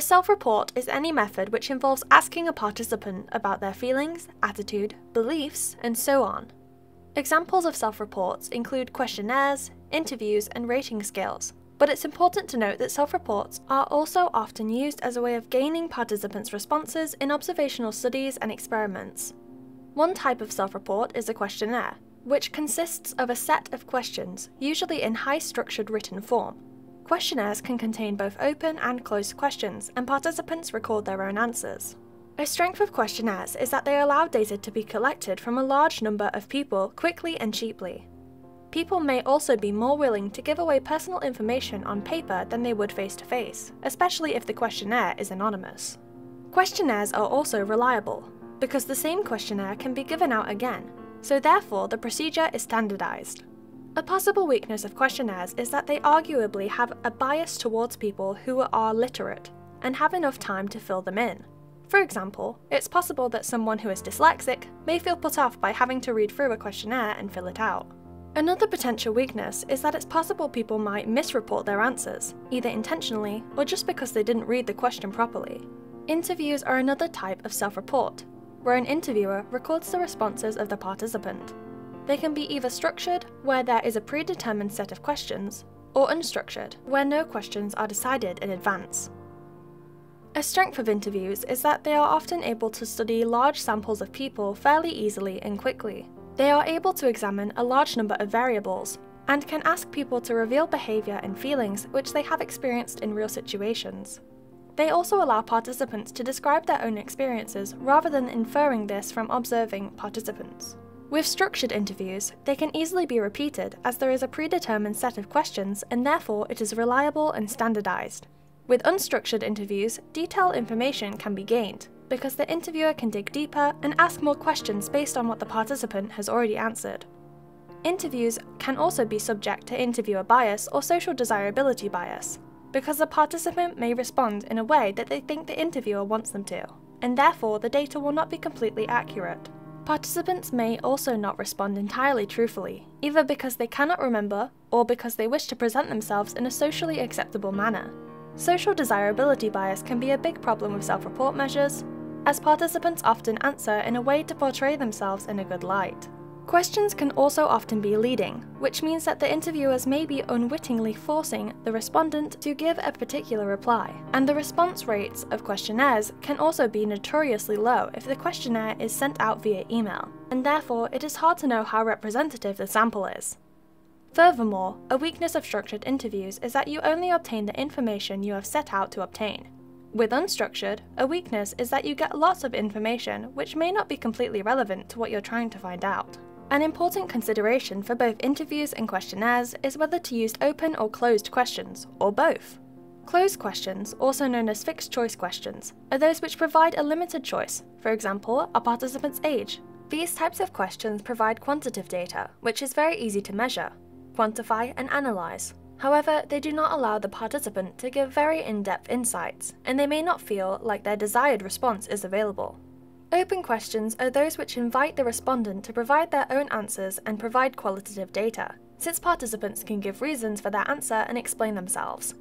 A self-report is any method which involves asking a participant about their feelings, attitude, beliefs, and so on. Examples of self-reports include questionnaires, interviews, and rating scales, but it's important to note that self-reports are also often used as a way of gaining participants' responses in observational studies and experiments. One type of self-report is a questionnaire, which consists of a set of questions, usually in high-structured written form. Questionnaires can contain both open and closed questions, and participants record their own answers. A strength of questionnaires is that they allow data to be collected from a large number of people quickly and cheaply. People may also be more willing to give away personal information on paper than they would face-to-face, especially if the questionnaire is anonymous. Questionnaires are also reliable, because the same questionnaire can be given out again, so therefore the procedure is standardized. A possible weakness of questionnaires is that they arguably have a bias towards people who are literate and have enough time to fill them in. For example, it's possible that someone who is dyslexic may feel put off by having to read through a questionnaire and fill it out. Another potential weakness is that it's possible people might misreport their answers, either intentionally or just because they didn't read the question properly. Interviews are another type of self-report, where an interviewer records the responses of the participant. They can be either structured, where there is a predetermined set of questions, or unstructured, where no questions are decided in advance. A strength of interviews is that they are often able to study large samples of people fairly easily and quickly. They are able to examine a large number of variables, and can ask people to reveal behavior and feelings which they have experienced in real situations. They also allow participants to describe their own experiences rather than inferring this from observing participants. With structured interviews, they can easily be repeated as there is a predetermined set of questions and therefore it is reliable and standardized. With unstructured interviews, detailed information can be gained, because the interviewer can dig deeper and ask more questions based on what the participant has already answered. Interviews can also be subject to interviewer bias or social desirability bias, because the participant may respond in a way that they think the interviewer wants them to, and therefore the data will not be completely accurate. Participants may also not respond entirely truthfully, either because they cannot remember or because they wish to present themselves in a socially acceptable manner. Social desirability bias can be a big problem with self-report measures, as participants often answer in a way to portray themselves in a good light. Questions can also often be leading, which means that the interviewers may be unwittingly forcing the respondent to give a particular reply, and the response rates of questionnaires can also be notoriously low if the questionnaire is sent out via email, and therefore it is hard to know how representative the sample is. Furthermore, a weakness of structured interviews is that you only obtain the information you have set out to obtain. With unstructured, a weakness is that you get lots of information which may not be completely relevant to what you're trying to find out. An important consideration for both interviews and questionnaires is whether to use open or closed questions, or both. Closed questions, also known as fixed choice questions, are those which provide a limited choice, for example, a participant's age. These types of questions provide quantitative data, which is very easy to measure, quantify, and analyze. However, they do not allow the participant to give very in-depth insights, and they may not feel like their desired response is available. Open questions are those which invite the respondent to provide their own answers and provide qualitative data, since participants can give reasons for their answer and explain themselves.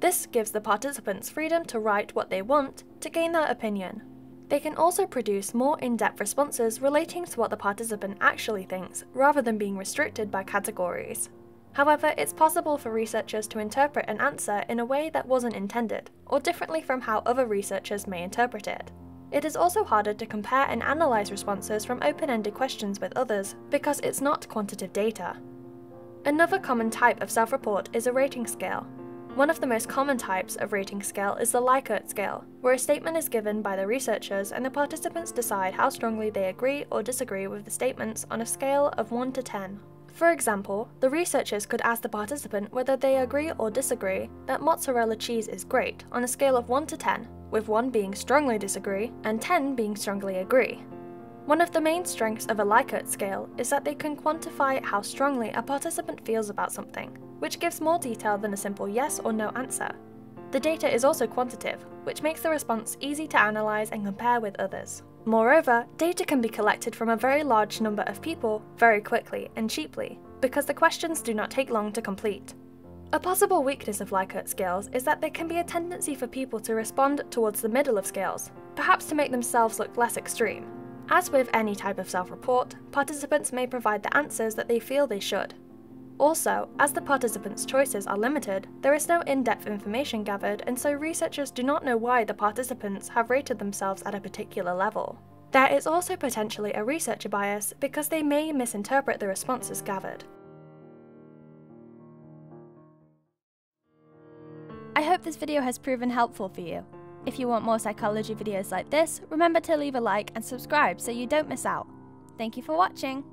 This gives the participants freedom to write what they want to gain their opinion. They can also produce more in-depth responses relating to what the participant actually thinks, rather than being restricted by categories. However, it's possible for researchers to interpret an answer in a way that wasn't intended, or differently from how other researchers may interpret it. It is also harder to compare and analyze responses from open-ended questions with others, because it's not quantitative data. Another common type of self-report is a rating scale. One of the most common types of rating scale is the Likert scale, where a statement is given by the researchers and the participants decide how strongly they agree or disagree with the statements on a scale of 1 to 10. For example, the researchers could ask the participant whether they agree or disagree that mozzarella cheese is great on a scale of 1 to 10, with 1 being strongly disagree and 10 being strongly agree. One of the main strengths of a Likert scale is that they can quantify how strongly a participant feels about something, which gives more detail than a simple yes or no answer. The data is also quantitative, which makes the response easy to analyze and compare with others. Moreover, data can be collected from a very large number of people very quickly and cheaply, because the questions do not take long to complete. A possible weakness of Likert scales is that there can be a tendency for people to respond towards the middle of scales, perhaps to make themselves look less extreme. As with any type of self-report, participants may provide the answers that they feel they should. Also, as the participants' choices are limited, there is no in-depth information gathered, and so researchers do not know why the participants have rated themselves at a particular level. There is also potentially a researcher bias because they may misinterpret the responses gathered. I hope this video has proven helpful for you. If you want more psychology videos like this, remember to leave a like and subscribe so you don't miss out. Thank you for watching!